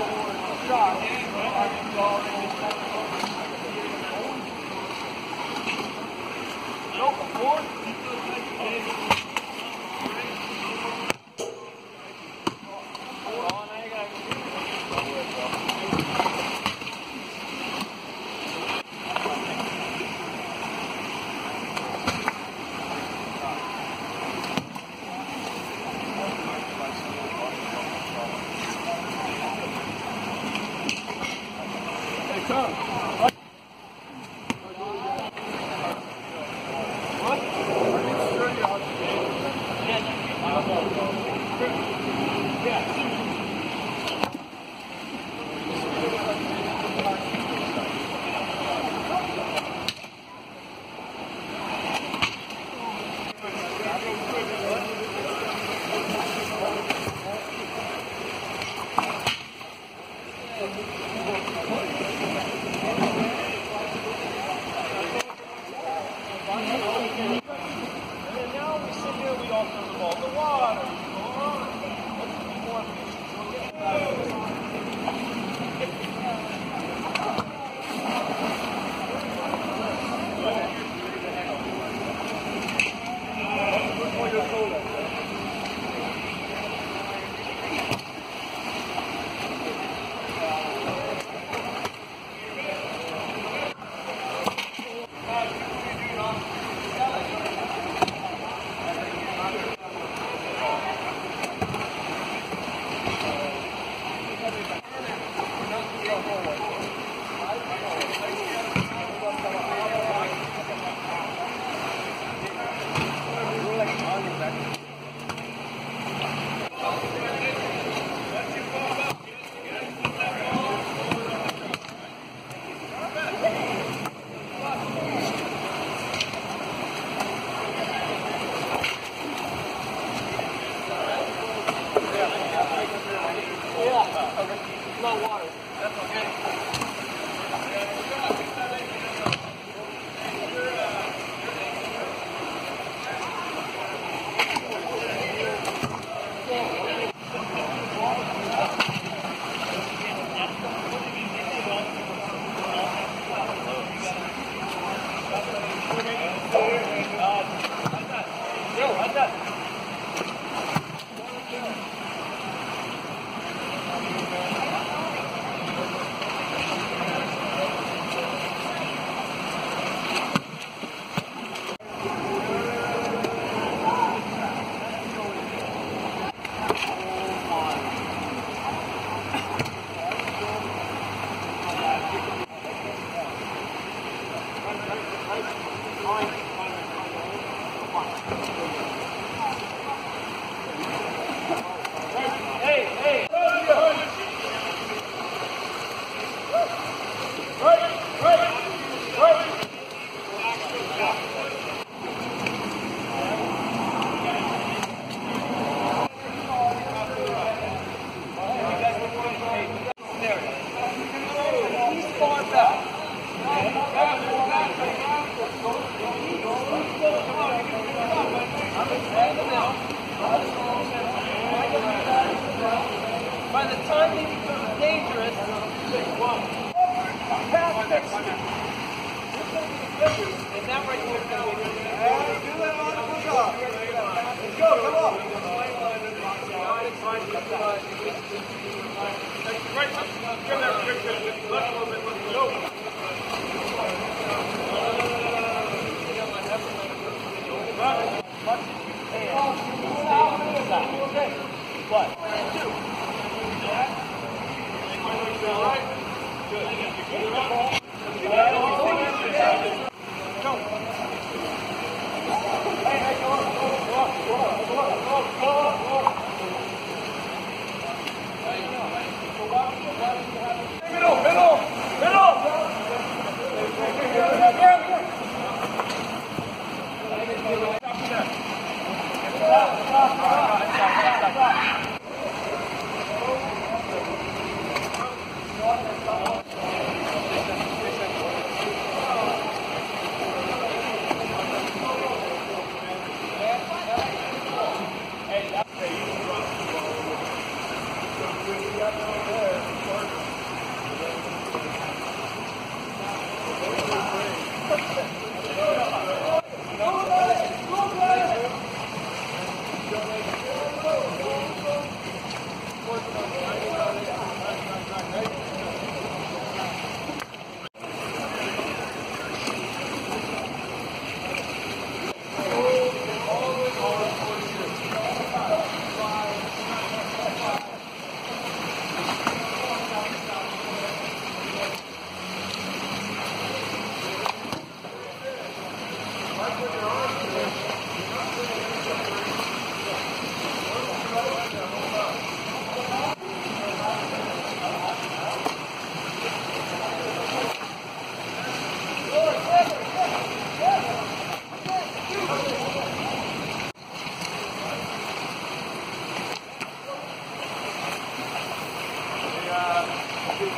Hey, that's a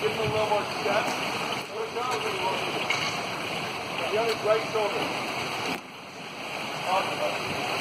Give him a little more step. Let it go. The other right shoulder. Awesome.